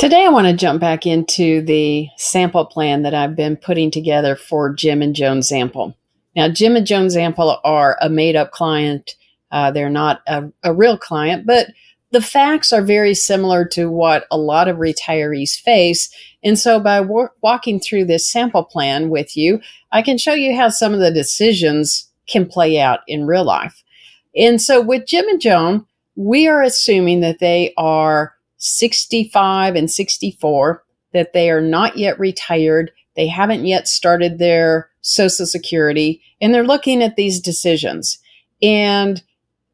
Today, I want to jump back into the sample plan that I've been putting together for Jim and Joan Zample. Now, Jim and Joan Zample are a made-up client. They're not a real client, but the facts are very similar to what a lot of retirees face. And so by walking through this sample plan with you, I can show you how some of the decisions can play out in real life. And so with Jim and Joan, we are assuming that they are 65 and 64, that they are not yet retired, they haven't yet started their Social Security, and they're looking at these decisions. And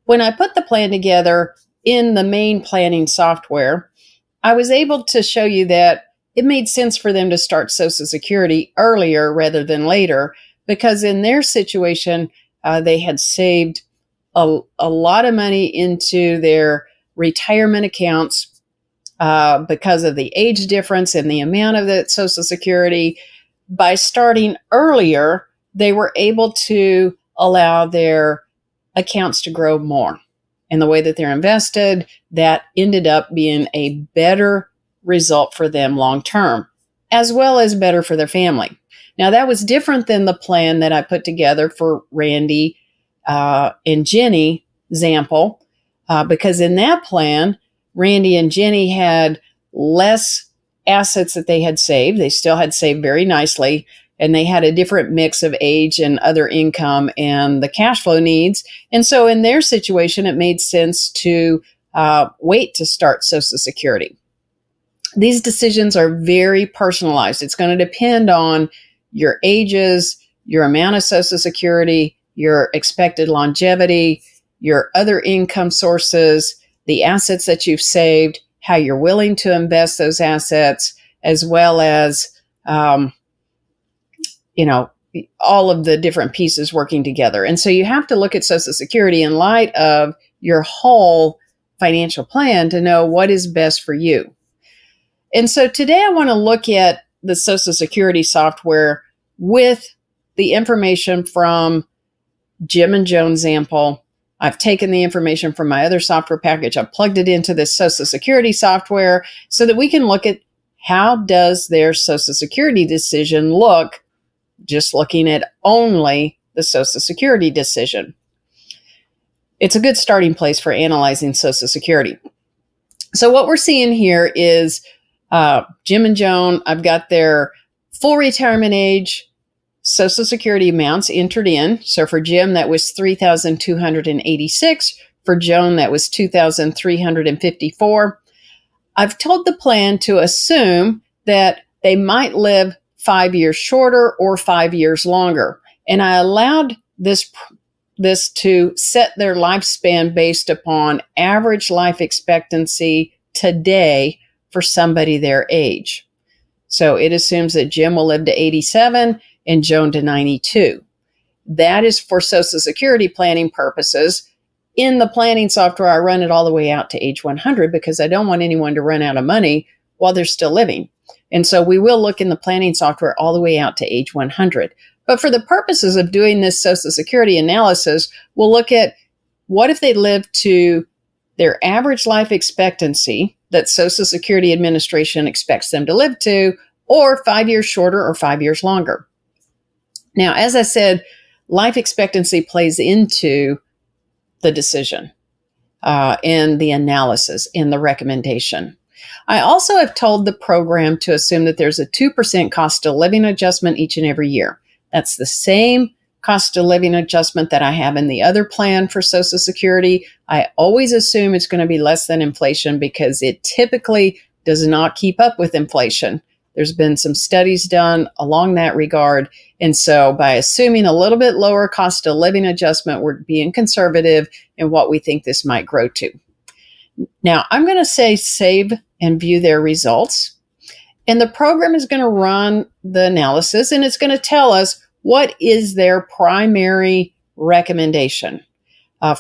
when I put the plan together in the main planning software, I was able to show you that it made sense for them to start Social Security earlier rather than later, because in their situation, they had saved a lot of money into their retirement accounts because of the age difference and the amount of the Social Security. By starting earlier, they were able to allow their accounts to grow more. And the way that they're invested, that ended up being a better result for them long term, as well as better for their family. Now, that was different than the plan that I put together for Randy and Jenny Zample, because in that plan, Randy and Jenny had less assets that they had saved. They still had saved very nicely, and they had a different mix of age and other income and the cash flow needs. And so in their situation, it made sense to wait to start Social Security. These decisions are very personalized. It's going to depend on your ages, your amount of Social Security, your expected longevity, your other income sources, the assets that you've saved, how you're willing to invest those assets, as well as, all of the different pieces working together. And so you have to look at Social Security in light of your whole financial plan to know what is best for you. And so today I want to look at the Social Security software with the information from Jim and Joan Zample. I've taken the information from my other software package. I've plugged it into this Social Security software so that we can look at how does their Social Security decision look, just looking at only the Social Security decision. It's a good starting place for analyzing Social Security. So what we're seeing here is Jim and Joan. I've got their full retirement age, Social Security amounts entered in. So for Jim, that was $3,286. For Joan, that was $2,354. I've told the plan to assume that they might live 5 years shorter or 5 years longer. And I allowed this to set their lifespan based upon average life expectancy today for somebody their age. So it assumes that Jim will live to 87 and Joan to 92. That is for Social Security planning purposes. In the planning software, I run it all the way out to age 100 because I don't want anyone to run out of money while they're still living. And so we will look in the planning software all the way out to age 100. But for the purposes of doing this Social Security analysis, we'll look at what if they lived to their average life expectancy that Social Security Administration expects them to live to, or 5 years shorter or 5 years longer. Now, as I said, life expectancy plays into the decision and the analysis and the recommendation. I also have told the program to assume that there's a 2% cost of living adjustment each and every year. That's the same cost of living adjustment that I have in the other plan for Social Security. I always assume it's going to be less than inflation because it typically does not keep up with inflation. There's been some studies done along that regard. And so by assuming a little bit lower cost of living adjustment, we're being conservative in what we think this might grow to. Now I'm going to say save and view their results. And the program is going to run the analysis and it's going to tell us what is their primary recommendation.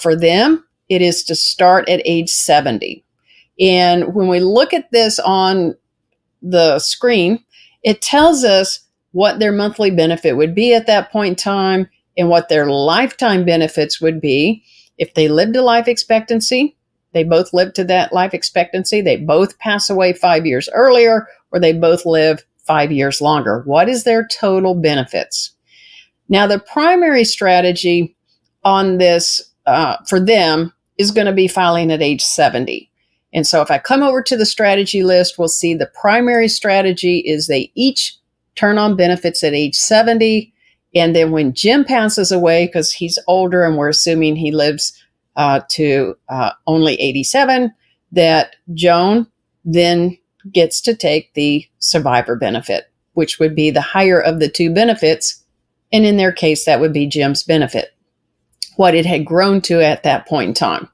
For them, it is to start at age 70. And when we look at this on the screen, it tells us what their monthly benefit would be at that point in time and what their lifetime benefits would be. If they lived to life expectancy, They both live to that life expectancy. They both pass away 5 years earlier, or they both live 5 years longer. What is their total benefits? Now, the primary strategy on this for them is going to be filing at age 70. And so if I come over to the strategy list, we'll see the primary strategy is they each turn on benefits at age 70. And then when Jim passes away, because he's older and we're assuming he lives to only 87, that Joan then gets to take the survivor benefit, which would be the higher of the two benefits. And in their case, that would be Jim's benefit, what it had grown to at that point in time.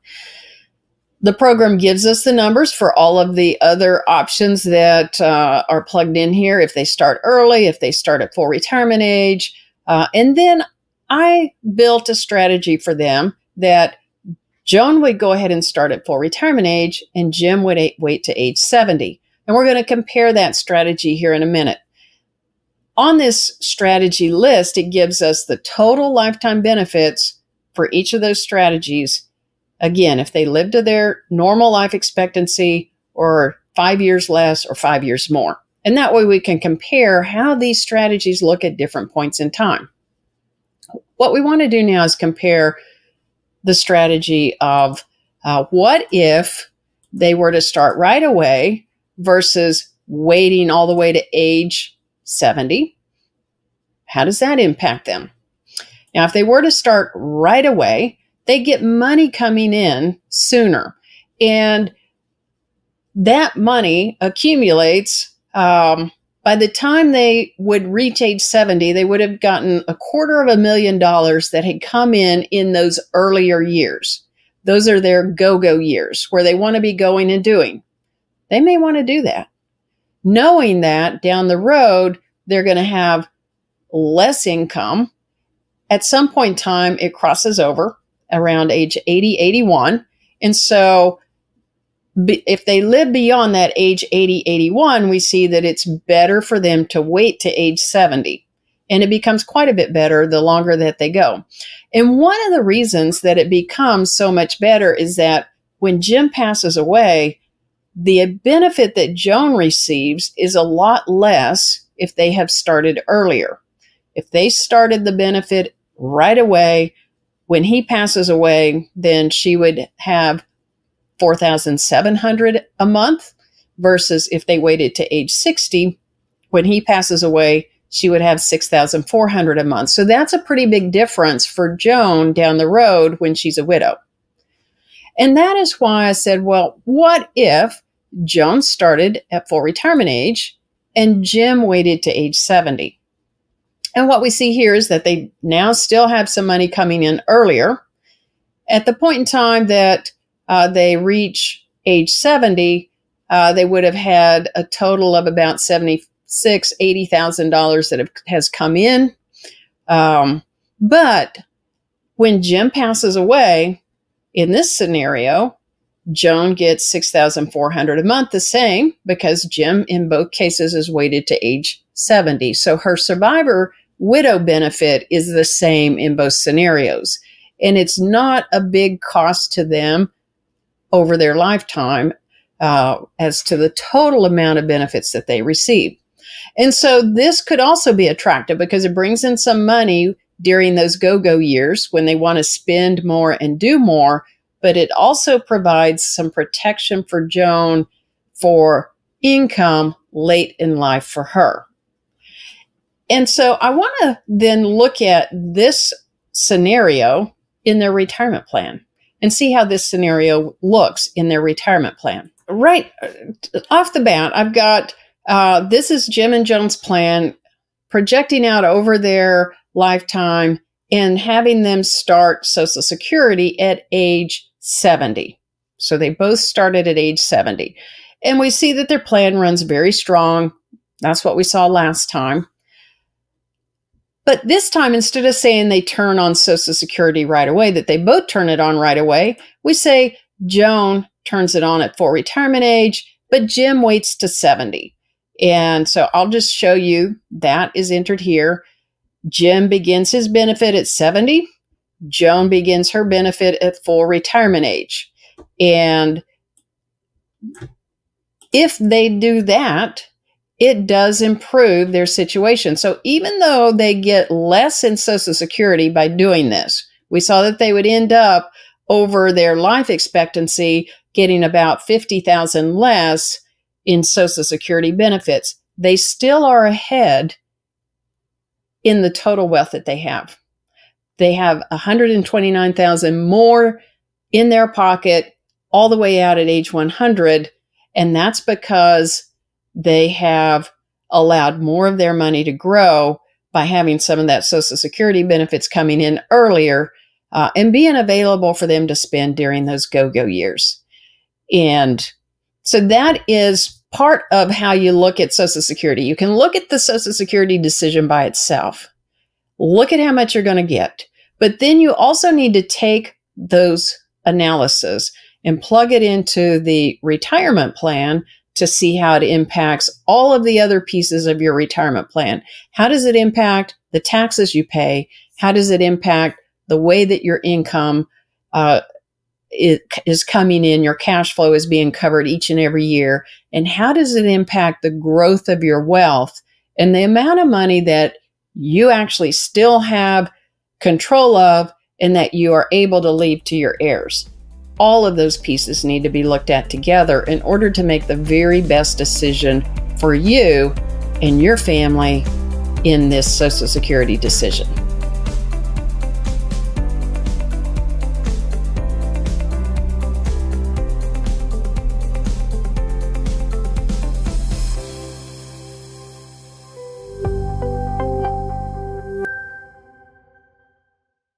The program gives us the numbers for all of the other options that are plugged in here. If they start early, if they start at full retirement age. And then I built a strategy for them that Joan would go ahead and start at full retirement age and Jim would wait to age 70. And we're going to compare that strategy here in a minute. On this strategy list, it gives us the total lifetime benefits for each of those strategies. Again, if they live to their normal life expectancy or 5 years less or 5 years more. And that way we can compare how these strategies look at different points in time. What we want to do now is compare the strategy of what if they were to start right away versus waiting all the way to age 70. How does that impact them? Now, if they were to start right away, they get money coming in sooner, and that money accumulates. By the time they would reach age 70, they would have gotten $250,000 that had come in those earlier years. Those are their go-go years where they want to be going and doing. They may want to do that, knowing that down the road, they're going to have less income. At some point in time, it crosses over around age 80, 81. And so if they live beyond that age 80, 81, we see that it's better for them to wait to age 70. And it becomes quite a bit better the longer that they go. And one of the reasons that it becomes so much better is that when Jim passes away, the benefit that Joan receives is a lot less if they have started earlier. If they started the benefit right away, when he passes away, then she would have $4,700 a month versus if they waited to age 60, when he passes away, she would have $6,400 a month. So that's a pretty big difference for Joan down the road when she's a widow. And that is why I said, well, what if Joan started at full retirement age and Jim waited to age 70? And what we see here is that they now still have some money coming in earlier. At the point in time that they reach age 70, they would have had a total of about $76,000, $80,000 that has come in. But when Jim passes away, in this scenario, Joan gets $6,400 a month, the same, because Jim in both cases is weighted to age 70. So her survivor widow benefit is the same in both scenarios. And it's not a big cost to them over their lifetime as to the total amount of benefits that they receive. And so this could also be attractive because it brings in some money during those go-go years when they want to spend more and do more, but it also provides some protection for Joan for income late in life for her. And so I want to then look at this scenario in their retirement plan and see how this scenario looks in their retirement plan. Right off the bat, I've got, this is Jim and Joan's plan projecting out over their lifetime and having them start Social Security at age 70. So they both started at age 70. And we see that their plan runs very strong. That's what we saw last time. But this time, instead of saying they turn on Social Security right away, that they both turn it on right away, we say Joan turns it on at full retirement age, but Jim waits to 70. And so I'll just show you that is entered here. Jim begins his benefit at 70. Joan begins her benefit at full retirement age. And if they do that, it does improve their situation. So even though they get less in Social Security by doing this, we saw that they would end up over their life expectancy getting about 50,000 less in Social Security benefits. They still are ahead in the total wealth that they have. They have $129,000 more in their pocket all the way out at age 100, and that's because they have allowed more of their money to grow by having some of that Social Security benefits coming in earlier and being available for them to spend during those go-go years. And so that is part of how you look at Social Security. You can look at the Social Security decision by itself. Look at how much you're going to get. But then you also need to take those analyses and plug it into the retirement plan to see how it impacts all of the other pieces of your retirement plan. How does it impact the taxes you pay? How does it impact the way that your income is coming in, your cash flow is being covered each and every year? And how does it impact the growth of your wealth and the amount of money that you actually still have control of and that you are able to leave to your heirs? All of those pieces need to be looked at together in order to make the very best decision for you and your family in this Social Security decision.